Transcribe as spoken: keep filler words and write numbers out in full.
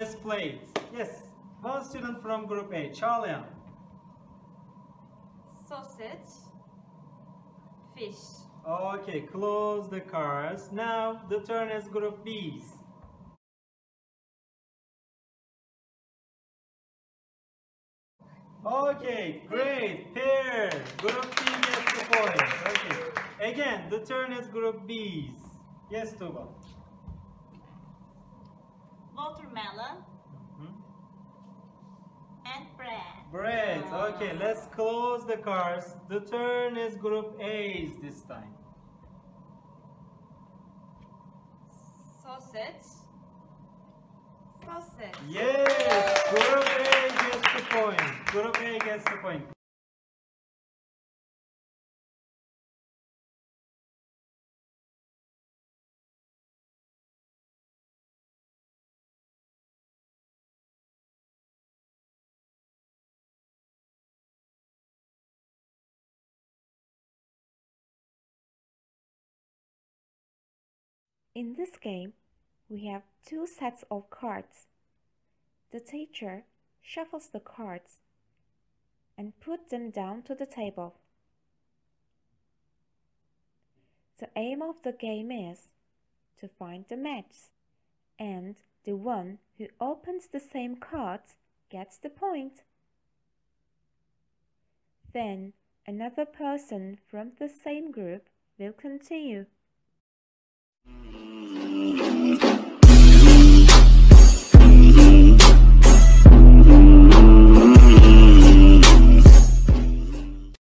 Let's play it. Yes. One student from Group A, Çağlayan. Sausage, fish. Okay, close the cars. Now the turn is Group B's. Okay, great. Pair. Group B gets the point. Okay. Again, the turn is Group B's. Yes, Tuba. Watermelon. And bread. Bread. Okay, let's close the cars. The turn is Group A's this time. Sausage. Sausage. Yes. Group A gets the point. Group A gets the point. In this game, we have two sets of cards. The teacher shuffles the cards and puts them down to the table. The aim of the game is to find the match, and the one who opens the same cards gets the point. Then another person from the same group will continue. Thank you.